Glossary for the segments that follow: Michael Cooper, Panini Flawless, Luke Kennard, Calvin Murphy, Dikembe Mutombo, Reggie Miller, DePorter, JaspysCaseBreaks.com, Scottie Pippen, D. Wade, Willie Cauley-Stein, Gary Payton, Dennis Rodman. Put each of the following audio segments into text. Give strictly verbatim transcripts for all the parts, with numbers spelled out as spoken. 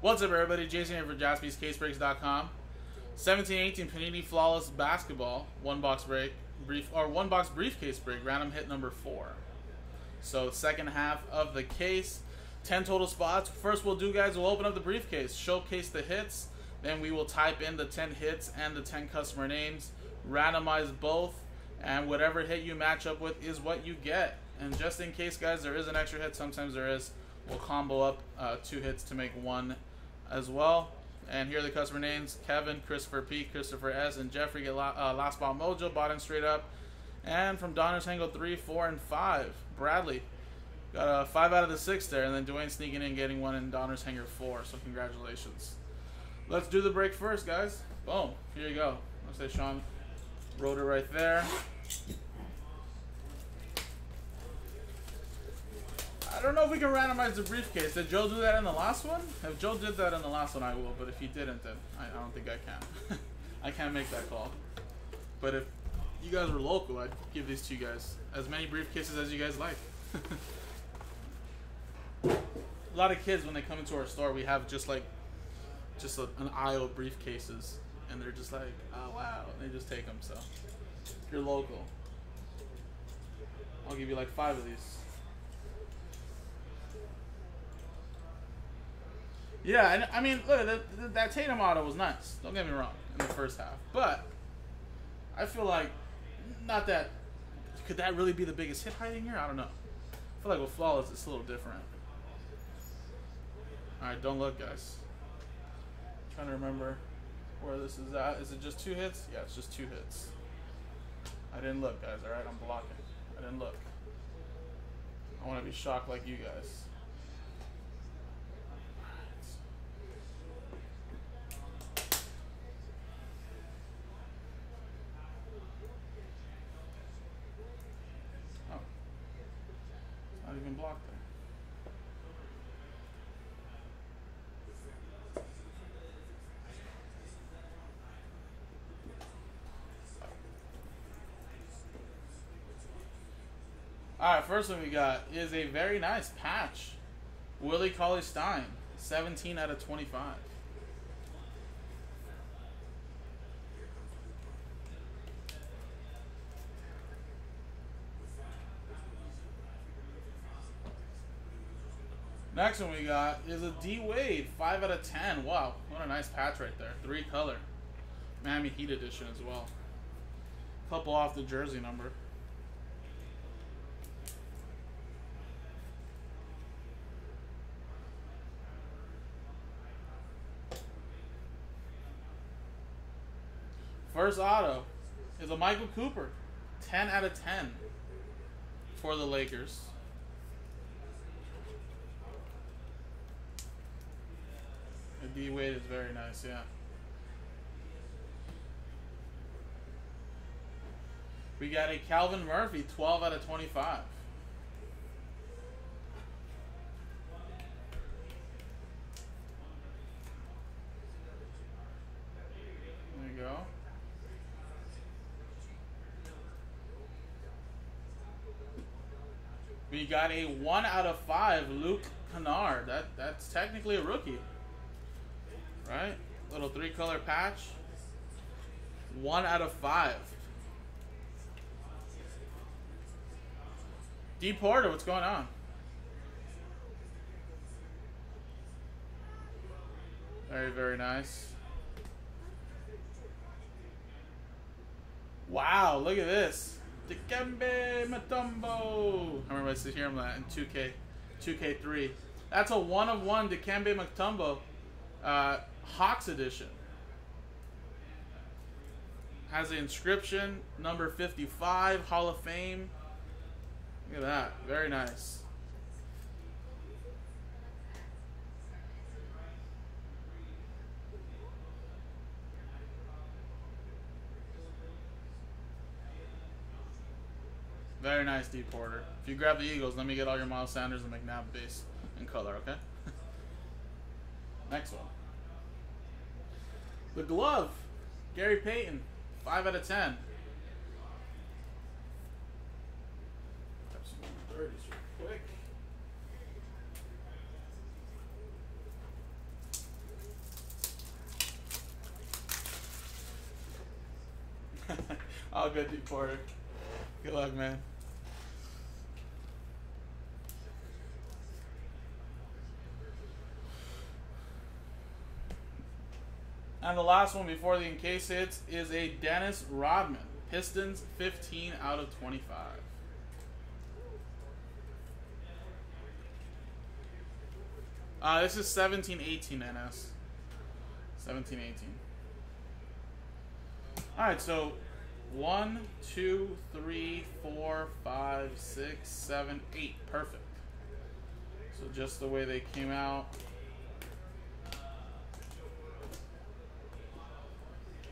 What's up, everybody? Jason here for Jaspys Case Breaks dot com. seventeen eighteen Panini Flawless Basketball one box break brief or one box briefcase break. Random hit number four. So second half of the case. ten total spots. First, we'll do, guys, we'll open up the briefcase, showcase the hits. Then we will type in the ten hits and the ten customer names. Randomize both, and whatever hit you match up with is what you get. And just in case, guys, there is an extra hit. Sometimes there is. We'll combo up uh, two hits to make one as well. And here are the customer names: Kevin, Christopher P, Christopher S, and Jeffrey. Get la uh, last spot mojo, bottom straight up. And from Donner's Hangle, three, four, and five. Bradley got a five out of the six there, and then Dwayne sneaking in, getting one in Donner's Hanger four. So congratulations. Let's do the break first, guys. Boom. Here you go. I'll say Sean wrote it right there. I don't know if we can randomize the briefcase. Did Joe do that in the last one? If Joe did that in the last one, I will. But if he didn't, then I, I don't think I can. I can't make that call. But if you guys were local, I'd give these to you guys. As many briefcases as you guys like. A lot of kids, when they come into our store, we have just like just a, an aisle of briefcases. And they're just like, oh, wow. And they just take them. So if you're local, I'll give you like five of these. Yeah, I mean, look, that, that Tatum auto was nice. Don't get me wrong, in the first half. But I feel like not that. Could that really be the biggest hit hiding here? I don't know. I feel like with Flawless, it's a little different. All right, don't look, guys. I'm trying to remember where this is at. Is it just two hits? Yeah, it's just two hits. I didn't look, guys, all right? I'm blocking. I didn't look. I want to be shocked like you guys. Even blocked there. Alright, first one we got is a very nice patch. Willie Cauley-Stein, seventeen out of twenty-five. Next one we got is a D. Wade, five out of ten. Wow, what a nice patch right there. Three color. Miami Heat edition as well. Couple off the jersey number. First auto is a Michael Cooper, ten out of ten for the Lakers. D. Wade is very nice, yeah. We got a Calvin Murphy, twelve out of twenty-five. There you go. We got a one out of five Luke Kennard. That that's technically a rookie. Right? Little three color patch. One out of five. DePorter, what's going on? Very, very nice. Wow, look at this. Dikembe Mutombo. I remember I sit here, I'm like in two K, two K three. That's a one of one Dikembe Mutombo. Uh, Hawks edition has the inscription number fifty-five, Hall of Fame. Look at that, very nice. Very nice, DePorter. If you grab the Eagles, let me get all your Miles Sanders and McNabb base in color, okay? Next one. The glove. Gary Payton. five out of ten. All good, DePorter. Good luck, man. And the last one before the encase hits is a Dennis Rodman. Pistons, fifteen out of twenty-five. Uh, this is seventeen eighteen N S. seventeen eighteen. Alright, so one, two, three, four, five, six, seven, eight. Perfect. So just the way they came out.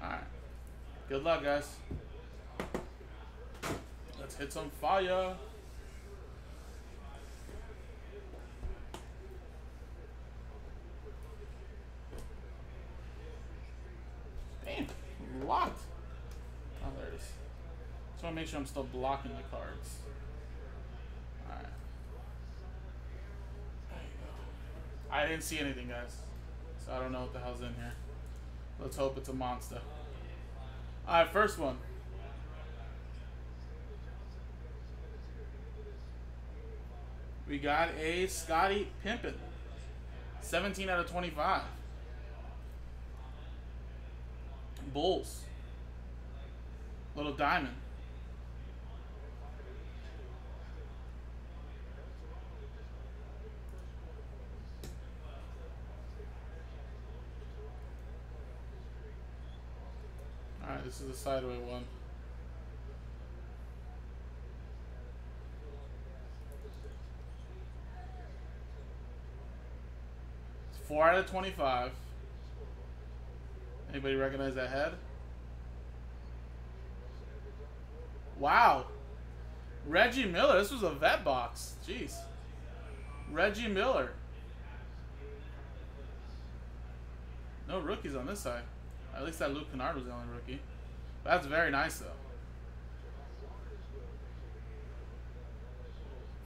Alright. Good luck, guys. Let's hit some fire. Damn, locked. Oh, there it is. Just want to make sure I'm still blocking the cards. All right. There you go. I didn't see anything, guys. So I don't know what the hell's in here. Let's hope it's a monster. All right, first one. We got a Scottie Pippen, seventeen out of twenty-five. Bulls, little diamond. All right, this is the sideway one. four out of twenty-five. Anybody recognize that head? Wow. Reggie Miller. This was a vet box. Jeez. Reggie Miller. No rookies on this side. At least that Luke Kennard was the only rookie. But that's very nice, though. In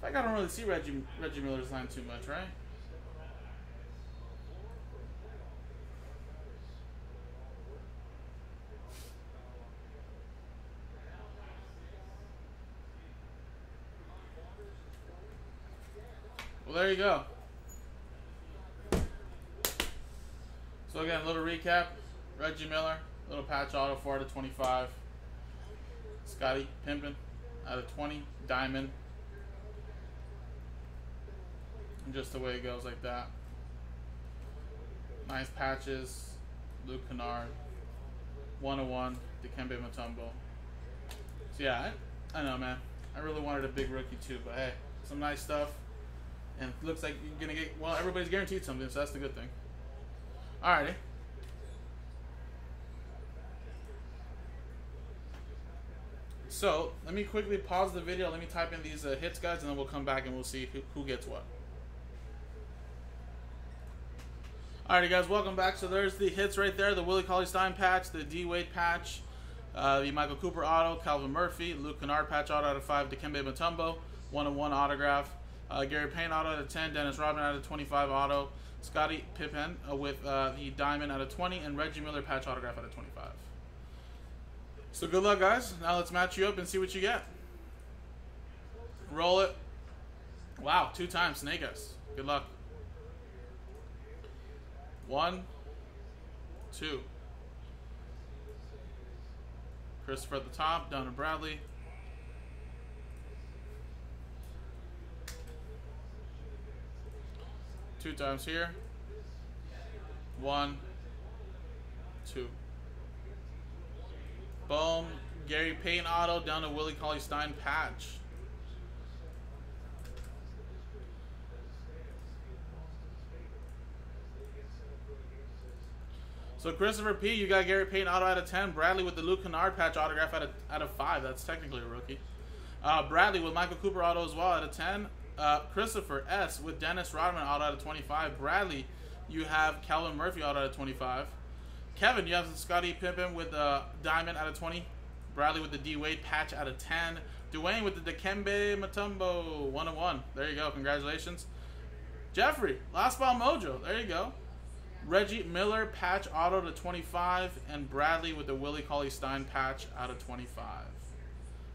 fact, I don't really see Reggie, Reggie Miller's line too much, right? Well, there you go. So again, a little recap. Reggie Miller, little patch auto, four out of twenty-five. Scottie Pippen, out of twenty. Diamond. And just the way it goes like that. Nice patches. Luke Kennard. one of one. Dikembe Mutombo. So yeah, I, I know, man. I really wanted a big rookie too, but hey, some nice stuff. And it looks like you're going to get, well, everybody's guaranteed something, so that's the good thing. Alrighty. So, let me quickly pause the video. Let me type in these uh, hits, guys, and then we'll come back and we'll see who, who gets what. Alrighty, guys, welcome back. So, there's the hits right there. The Willie Cauley-Stein patch, the D. Wade patch, uh, the Michael Cooper auto, Calvin Murphy, Luke Kennard patch auto out of five, Dikembe Mutombo, one of one autograph. Uh, Gary Payton auto out of ten, Dennis Rodman out of twenty-five auto, Scottie Pippen uh, with uh, the diamond out of twenty, and Reggie Miller patch autograph out of twenty-five. So good luck, guys. Now let's match you up and see what you get. Roll it. Wow, two times, snake us. Good luck. One, two. Christopher at the top, down to Bradley. Two times here. One, two. Boom. Gary Payton auto down to Willie Cauley-Stein patch. So Christopher P, you got Gary Payton auto out of ten. Bradley with the Luke Kennard patch autograph out of out of five. That's technically a rookie. Uh, Bradley with Michael Cooper auto as well out of ten. Uh, Christopher S with Dennis Rodman auto out of twenty-five. Bradley, you have Calvin Murphy auto out of twenty-five. Kevin, you have Scottie Pippen with uh, diamond out of twenty. Bradley with the D. Wade patch out of ten. Dwayne with the Dikembe Mutombo one of one. There you go. Congratulations, Jeffrey. Last ball mojo. There you go. Reggie Miller patch auto to twenty-five, and Bradley with the Willie Cauley-Stein patch out of twenty-five.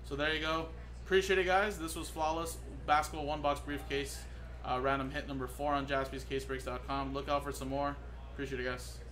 So there you go. Appreciate it, guys. This was Flawless Basketball One Box Briefcase, uh, random hit number four on Jaspys Case Breaks dot com. Look out for some more. Appreciate it, guys.